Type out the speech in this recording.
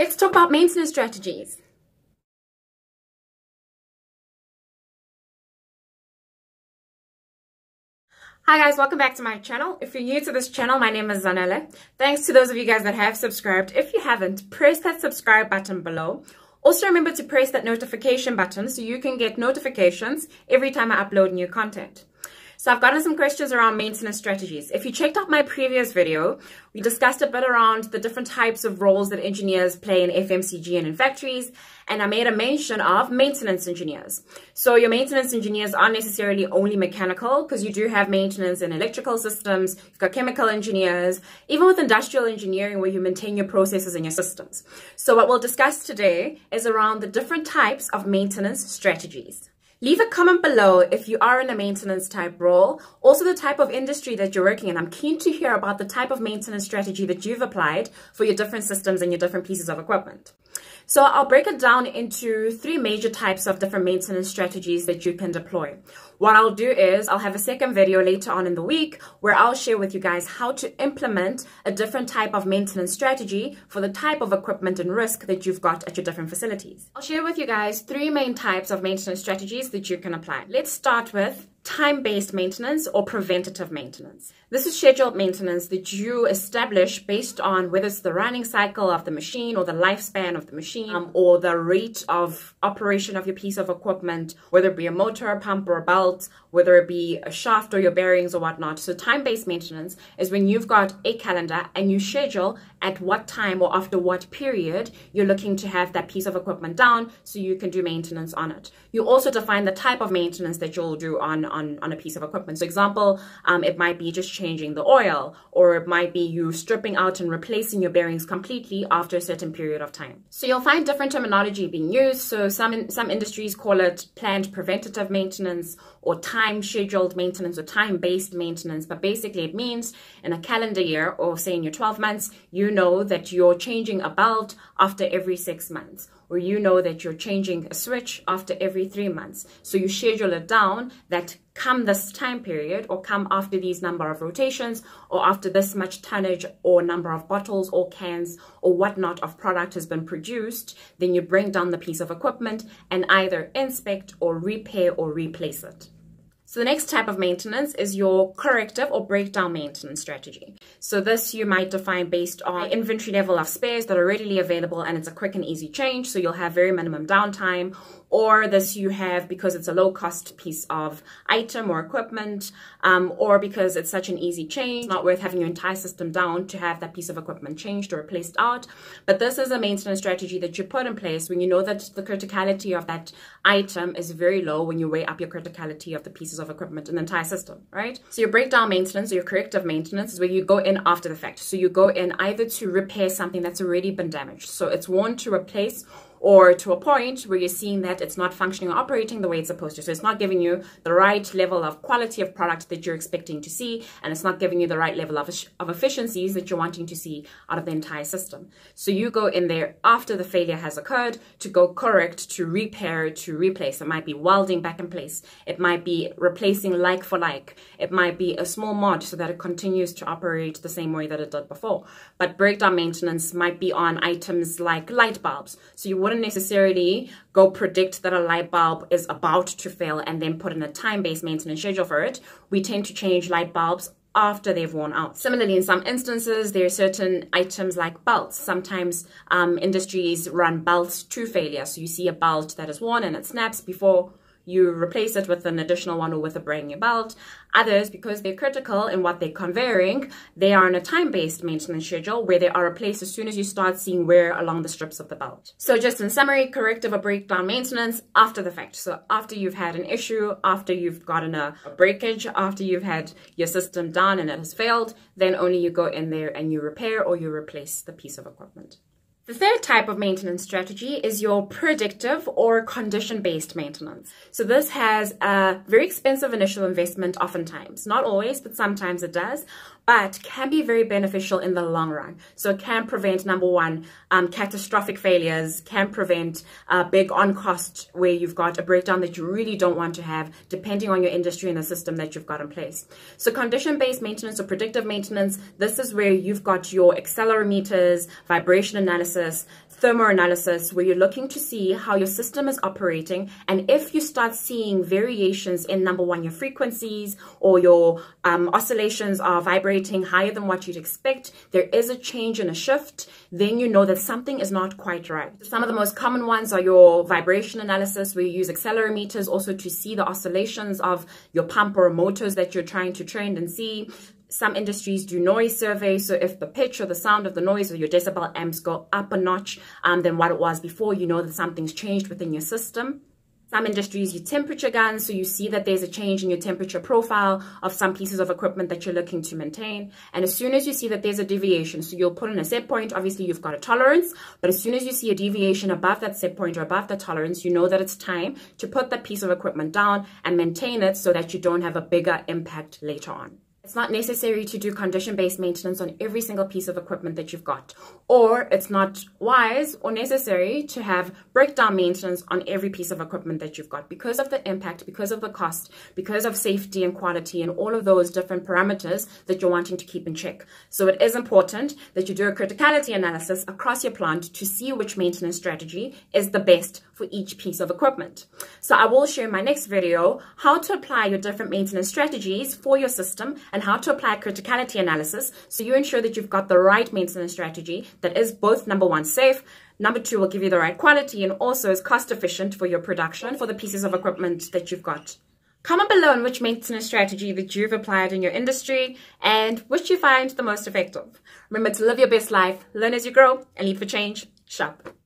Let's talk about maintenance strategies. Hi guys, welcome back to my channel. If you're new to this channel, my name is Zanele. Thanks to those of you guys that have subscribed. If you haven't, press that subscribe button below. Also remember to press that notification button so you can get notifications every time I upload new content. So I've gotten some questions around maintenance strategies. If you checked out my previous video, we discussed a bit around the different types of roles that engineers play in FMCG and in factories, and I made a mention of maintenance engineers. So your maintenance engineers aren't necessarily only mechanical, because you do have maintenance in electrical systems, you've got chemical engineers, even with industrial engineering where you maintain your processes and your systems. So what we'll discuss today is around the different types of maintenance strategies. Leave a comment below if you are in a maintenance type role, also the type of industry that you're working in. I'm keen to hear about the type of maintenance strategy that you've applied for your different systems and your different pieces of equipment. So I'll break it down into three major types of different maintenance strategies that you can deploy. What I'll do is I'll have a second video later on in the week where I'll share with you guys how to implement a different type of maintenance strategy for the type of equipment and risk that you've got at your different facilities. I'll share with you guys three main types of maintenance strategies that you can apply. Let's start with time-based maintenance or preventative maintenance. This is scheduled maintenance that you establish based on whether it's the running cycle of the machine or the lifespan of the machine or the rate of operation of your piece of equipment, whether it be a motor, a pump or a belt, whether it be a shaft or your bearings or whatnot. So time-based maintenance is when you've got a calendar and you schedule at what time or after what period you're looking to have that piece of equipment down so you can do maintenance on it. You also define the type of maintenance that you'll do on a piece of equipment. So example, it might be just changing the oil, or it might be you stripping out and replacing your bearings completely after a certain period of time. So you'll find different terminology being used. So some industries call it planned preventative maintenance or time scheduled maintenance or time-based maintenance. But basically it means in a calendar year, or say in your 12 months, you know that you're changing a belt after every 6 months, or you know that you're changing a switch after every 3 months. So you schedule it down that come this time period, or come after these number of rotations, or after this much tonnage or number of bottles or cans or whatnot of product has been produced, then you bring down the piece of equipment and either inspect or repair or replace it. So the next type of maintenance is your corrective or breakdown maintenance strategy. So this you might define based on inventory level of spares that are readily available, and it's a quick and easy change, so you'll have very minimum downtime. Or this you have because it's a low cost piece of item or equipment, or because it's such an easy change, not worth having your entire system down to have that piece of equipment changed or replaced out. But this is a maintenance strategy that you put in place when you know that the criticality of that item is very low when you weigh up your criticality of the pieces of equipment and the entire system, right? So your breakdown maintenance or your corrective maintenance is where you go in after the fact. So you go in either to repair something that's already been damaged. So it's worn to replace, or to a point where you're seeing that it's not functioning or operating the way it's supposed to. So it's not giving you the right level of quality of product that you're expecting to see, and it's not giving you the right level of efficiencies that you're wanting to see out of the entire system. So you go in there after the failure has occurred to go correct, to repair, to replace. It might be welding back in place. It might be replacing like for like. It might be a small mod so that it continues to operate the same way that it did before. But breakdown maintenance might be on items like light bulbs. So you wouldn't necessarily go predict that a light bulb is about to fail and then put in a time-based maintenance schedule for it. We tend to change light bulbs after they've worn out. Similarly, in some instances, there are certain items like belts. Sometimes industries run belts to failure. So you see a belt that is worn and it snaps before you replace it with an additional one or with a brand new belt. Others, because they're critical in what they're conveying, they are on a time-based maintenance schedule where they are replaced as soon as you start seeing wear along the strips of the belt. So just in summary, corrective or breakdown maintenance after the fact. So after you've had an issue, after you've gotten a breakage, after you've had your system down and it has failed, then only you go in there and you repair or you replace the piece of equipment. The third type of maintenance strategy is your predictive or condition-based maintenance. So this has a very expensive initial investment oftentimes, not always, but sometimes it does. but can be very beneficial in the long run. So it can prevent, number one, catastrophic failures, can prevent big on-cost where you've got a breakdown that you really don't want to have, depending on your industry and the system that you've got in place. So condition-based maintenance or predictive maintenance, this is where you've got your accelerometers, vibration analysis, thermoanalysis, where you're looking to see how your system is operating, and if you start seeing variations in, number one, your frequencies or your oscillations are vibrating higher than what you'd expect, there is a change and a shift, then you know that something is not quite right. Some of the most common ones are your vibration analysis, where you use accelerometers also to see the oscillations of your pump or motors that you're trying to trend and see. Some industries do noise surveys, so if the pitch or the sound of the noise or your decibel amps go up a notch than what it was before, you know that something's changed within your system. Some industries use temperature guns, so you see that there's a change in your temperature profile of some pieces of equipment that you're looking to maintain. And as soon as you see that there's a deviation, so you'll put in a set point, obviously you've got a tolerance, but as soon as you see a deviation above that set point or above the tolerance, you know that it's time to put that piece of equipment down and maintain it so that you don't have a bigger impact later on. It's not necessary to do condition-based maintenance on every single piece of equipment that you've got, or it's not wise or necessary to have breakdown maintenance on every piece of equipment that you've got because of the impact, because of the cost, because of safety and quality and all of those different parameters that you're wanting to keep in check. So it is important that you do a criticality analysis across your plant to see which maintenance strategy is the best for each piece of equipment. So I will share in my next video how to apply your different maintenance strategies for your system and how to apply criticality analysis so you ensure that you've got the right maintenance strategy that is both, number one, safe, number two, will give you the right quality, and also is cost efficient for your production for the pieces of equipment that you've got. Comment below on which maintenance strategy that you've applied in your industry and which you find the most effective. Remember to live your best life, learn as you grow, and lead for change. Shop.